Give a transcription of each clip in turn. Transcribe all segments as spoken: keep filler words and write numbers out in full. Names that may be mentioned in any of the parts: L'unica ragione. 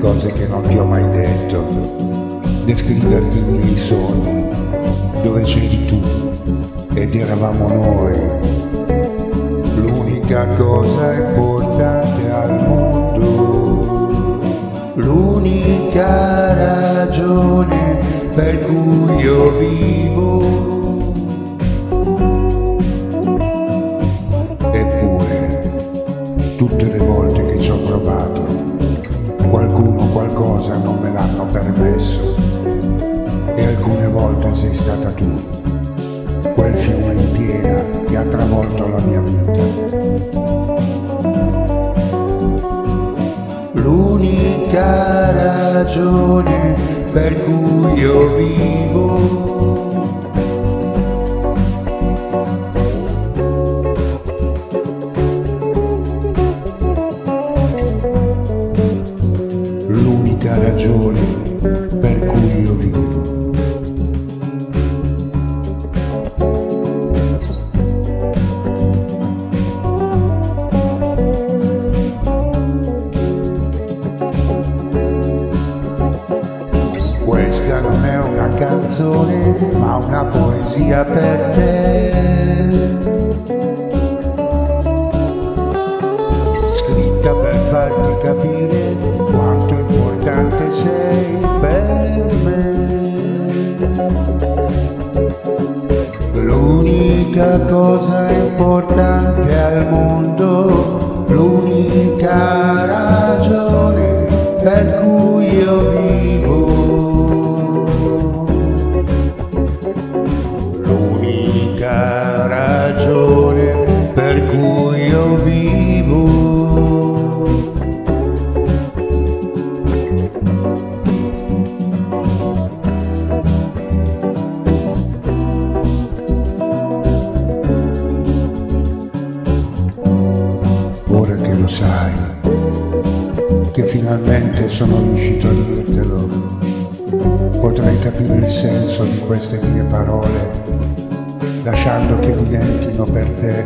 cose che non ti ho mai detto, descriverti i miei sogni, dove sei tu ed eravamo noi. L'unica cosa importante al mondo, l'unica ragione per cui io vivo. Tutte le volte che ci ho provato, qualcuno o qualcosa non me l'hanno permesso, e alcune volte sei stata tu, quel fiume in piena che ha travolto la mia vita. L'unica ragione per cui io vivo. L'unica ragione per cui io vivo. Questa non è una canzone, ma una poesia per te, scritta per farti capire quanto importante sei per me. L'unica cosa importante al mondo, l'unica ragione per cui io vivo. L'unica ragione per cui io vivo. Ora che lo sai, che finalmente sono riuscito a dirtelo, potrai capire il senso di queste mie parole, lasciando che diventino per te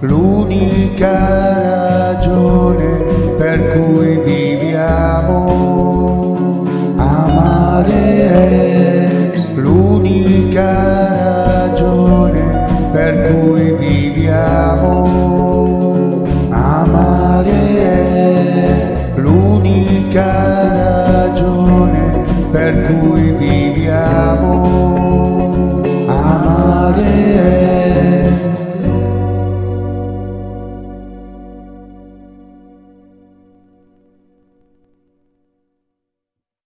l'unica ragione per cui viviamo. Amare è l'unica